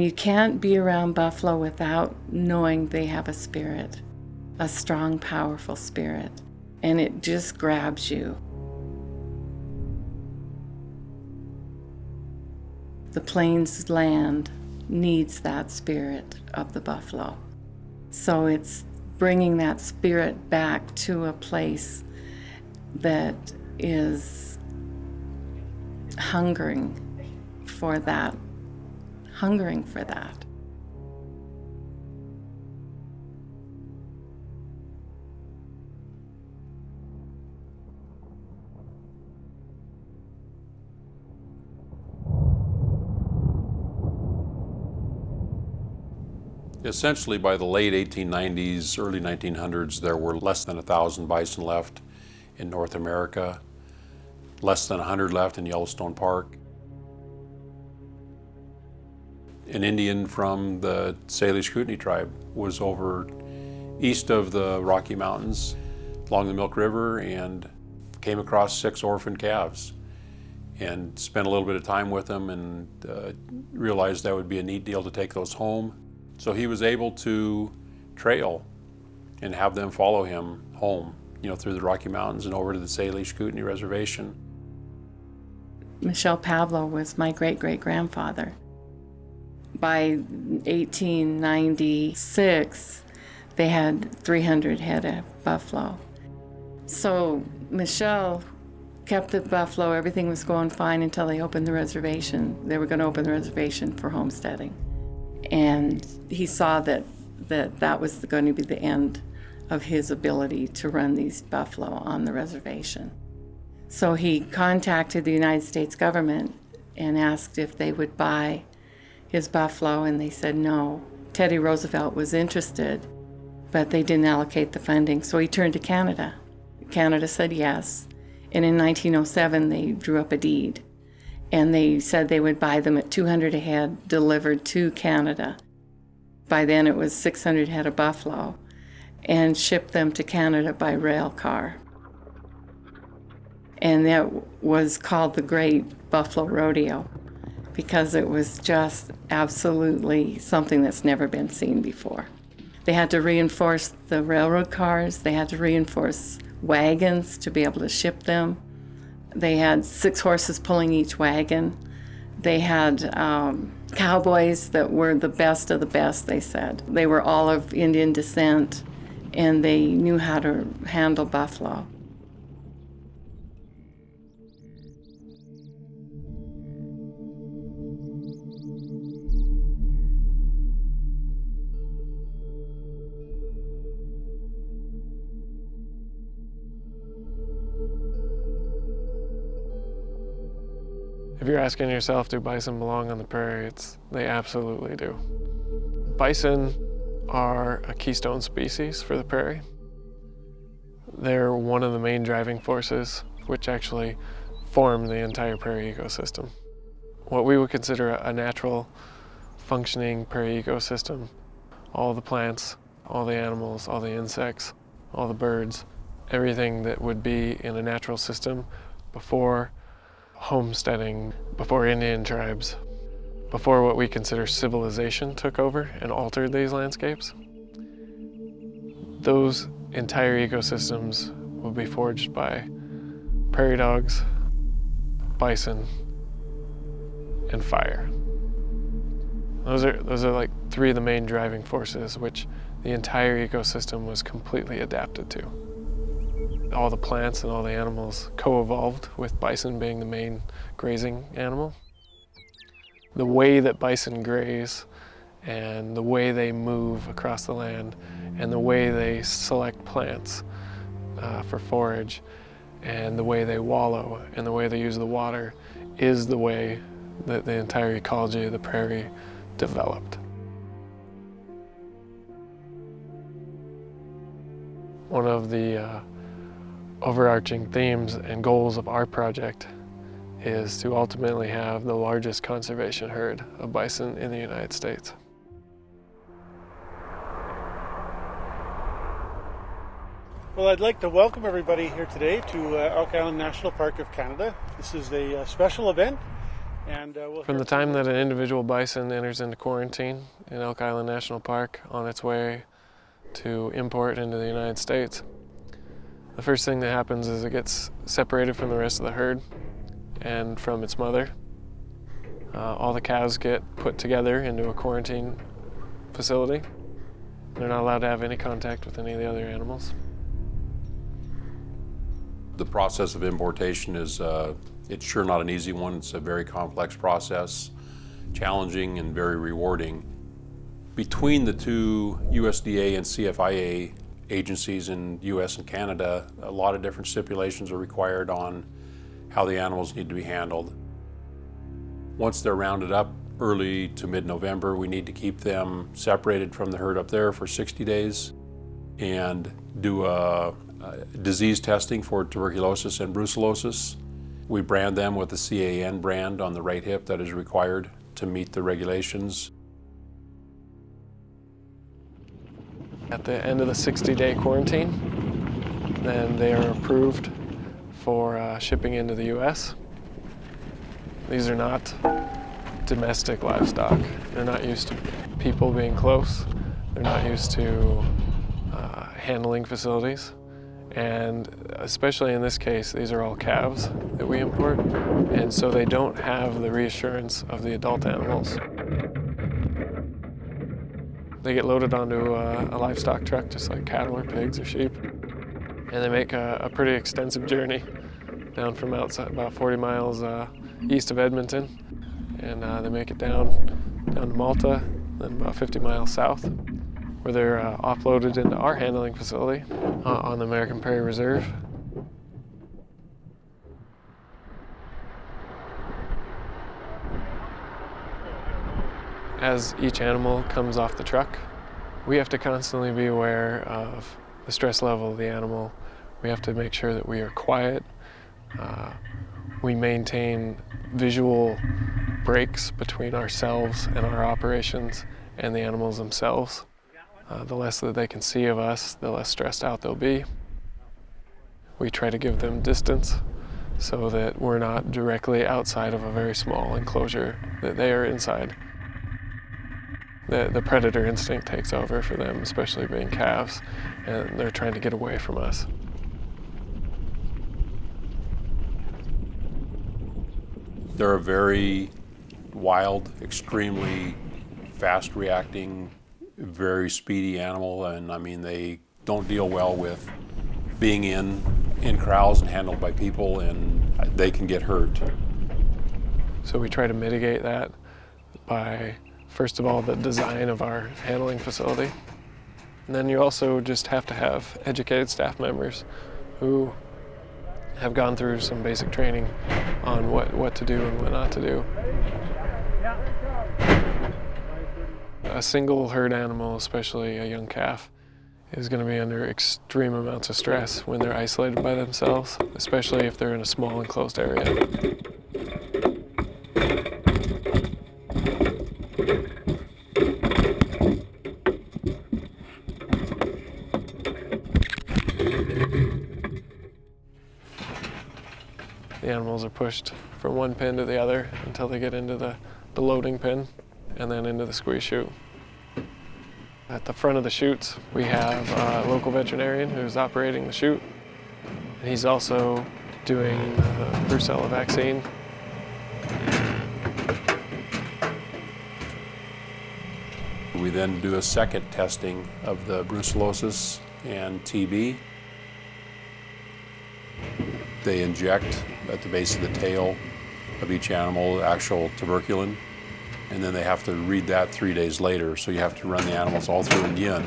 You can't be around buffalo without knowing they have a spirit, a strong, powerful spirit, and it just grabs you. The plains land needs that spirit of the buffalo. So it's bringing that spirit back to a place that is hungering for that. Essentially, by the late 1890s, early 1900s, there were less than 1,000 bison left in North America, less than 100 left in Yellowstone Park. An Indian from the Salish Kootenai tribe was over east of the Rocky Mountains along the Milk River and came across 6 orphan calves and spent a little bit of time with them and realized that would be a neat deal to take those home. So he was able to trail and have them follow him home, you know, through the Rocky Mountains and over to the Salish Kootenai Reservation. Michel Pablo was my great-great-grandfather. By 1896, they had 300 head of buffalo. So Michel kept the buffalo. Everything was going fine until they opened the reservation. They were going to open the reservation for homesteading. And he saw that was going to be the end of his ability to run these buffalo on the reservation. So he contacted the United States government and asked if they would buy his buffalo, and they said no. Teddy Roosevelt was interested, but they didn't allocate the funding, so he turned to Canada. Canada said yes, and in 1907 they drew up a deed, and they said they would buy them at 200 a head delivered to Canada. By then it was 600 head of buffalo, and shipped them to Canada by rail car. And that was called the Great Buffalo Rodeo, because it was just absolutely something that's never been seen before. They had to reinforce the railroad cars, they had to reinforce wagons to be able to ship them. They had 6 horses pulling each wagon. They had cowboys that were the best of the best, they said. They were all of Indian descent, and they knew how to handle buffalo. If you're asking yourself, do bison belong on the prairie, they absolutely do. Bison are a keystone species for the prairie. They're one of the main driving forces which actually form the entire prairie ecosystem. What we would consider a natural functioning prairie ecosystem, all the plants, all the animals, all the insects, all the birds, everything that would be in a natural system before homesteading, before Indian tribes, before what we consider civilization took over and altered these landscapes, those entire ecosystems will be forged by prairie dogs, bison, and fire. Those are like 3 of the main driving forces which the entire ecosystem was completely adapted to. All the plants and all the animals co-evolved, with bison being the main grazing animal. The way that bison graze and the way they move across the land and the way they select plants for forage and the way they wallow and the way they use the water is the way that the entire ecology of the prairie developed. One of the overarching themes and goals of our project is to ultimately have the largest conservation herd of bison in the United States. Well, I'd like to welcome everybody here today to Elk Island National Park of Canada. This is a special event And from the time that an individual bison enters into quarantine in Elk Island National Park on its way to import into the United States, the first thing that happens is it gets separated from the rest of the herd and from its mother. All the cows get put together into a quarantine facility. They're not allowed to have any contact with any of the other animals. The process of importation is, it's sure not an easy one. It's a very complex process, challenging and very rewarding. Between the two USDA and CFIA agencies in US and Canada, a lot of different stipulations are required on how the animals need to be handled. Once they're rounded up early to mid-November, we need to keep them separated from the herd up there for 60 days and do disease testing for tuberculosis and brucellosis. We brand them with the CAN brand on the right hip that is required to meet the regulations. At the end of the 60-day quarantine, then they are approved for shipping into the US. These are not domestic livestock. They're not used to people being close. They're not used to handling facilities. And especially in this case, these are all calves that we import, and so they don't have the reassurance of the adult animals. They get loaded onto a livestock truck, just like cattle or pigs or sheep, and they make a pretty extensive journey down from outside, about 40 miles east of Edmonton, and they make it down to Malta, then about 50 miles south, where they're offloaded into our handling facility on the American Prairie Reserve. As each animal comes off the truck, we have to constantly be aware of the stress level of the animal. We have to make sure that we are quiet. We maintain visual breaks between ourselves and our operations and the animals themselves. The less that they can see of us, the less stressed out they'll be. We try to give them distance so that we're not directly outside of a very small enclosure that they are inside. The predator instinct takes over for them, especially being calves, and they're trying to get away from us. They're a very wild, extremely fast-reacting, very speedy animal, and I mean they don't deal well with being in crowds and handled by people, and they can get hurt. So we try to mitigate that by, first of all, the design of our handling facility, and then you also just have to have educated staff members who have gone through some basic training on what to do and what not to do. A single herd animal, especially a young calf, is going to be under extreme amounts of stress when they're isolated by themselves, especially if they're in a small enclosed area. The animals are pushed from one pen to the other until they get into the loading pen, and then into the squeeze chute. At the front of the chutes, we have a local veterinarian who's operating the chute. He's also doing the brucella vaccine. We then do a second testing of the brucellosis and TB. They inject at the base of the tail of each animal actual tuberculin, and then they have to read that 3 days later, so you have to run the animals all through again.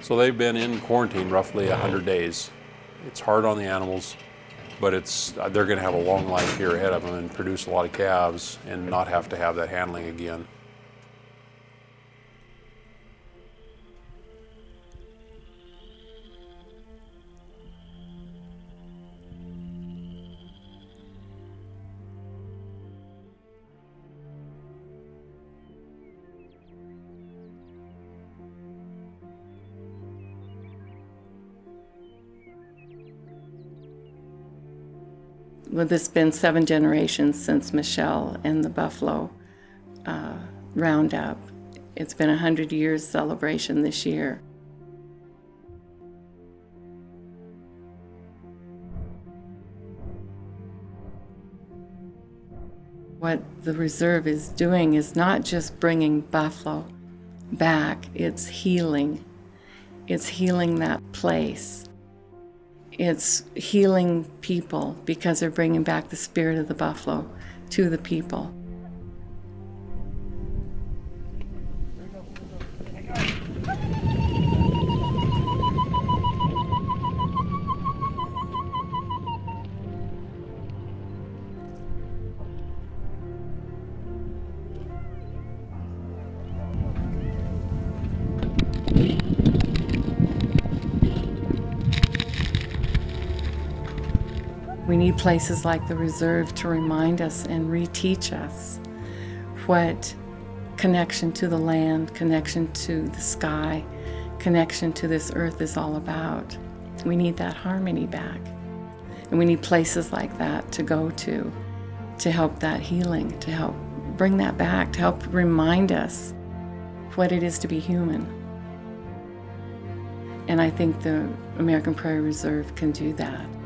So they've been in quarantine roughly 100 days. It's hard on the animals, but they're gonna have a long life here ahead of them and produce a lot of calves and not have to have that handling again. well, it's been 7 generations since Michel and the buffalo roundup. It's been a 100-year celebration this year. What the reserve is doing is not just bringing buffalo back, it's healing. It's healing that place. It's healing people because they're bringing back the spirit of the buffalo to the people. We need places like the reserve to remind us and reteach us what connection to the land, connection to the sky, connection to this earth is all about. We need that harmony back. And we need places like that to go to help that healing, to help bring that back, to help remind us what it is to be human. And I think the American Prairie Reserve can do that.